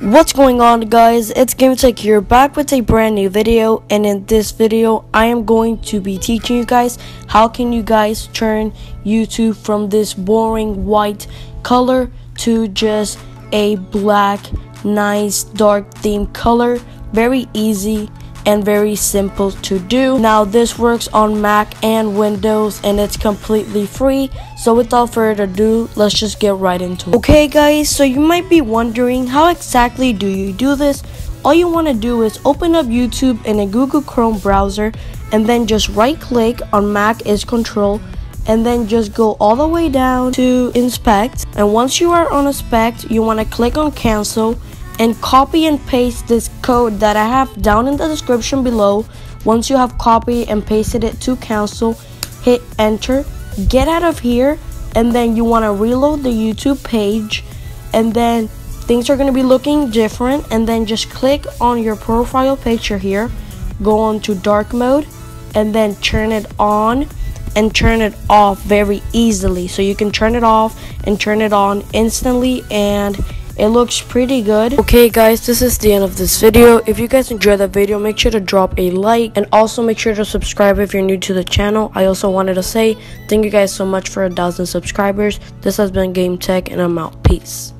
What's going on, guys? It's GameTech here, back with a brand new video. And in this video I am going to be teaching you guys how can you guys turn YouTube from this boring white color to just a black, nice, dark theme color. Very easy and very simple to do. Now this works on Mac and Windows and it's completely free. So without further ado, let's just get right into it. Okay guys, so you might be wondering, how exactly do you do this? All you want to do is open up YouTube in a Google Chrome browser and then just right click on Mac is Control and then just go all the way down to Inspect. And once you are on Inspect, you want to click on Cancel and copy and paste this code that I have down in the description below. Once you have copied and pasted it to Cancel, hit Enter. Get out of here, and then you want to reload the YouTube page, and then things are going to be looking different. And then just click on your profile picture here, go on to dark mode, and then turn it on and turn it off very easily. So you can turn it off and turn it on instantly, and it looks pretty good. Okay guys, this is the end of this video. If you guys enjoyed the video, make sure to drop a like, and also make sure to subscribe if you're new to the channel. I also wanted to say thank you guys so much for 1,000 subscribers. This has been GameTech and I'm out. Peace.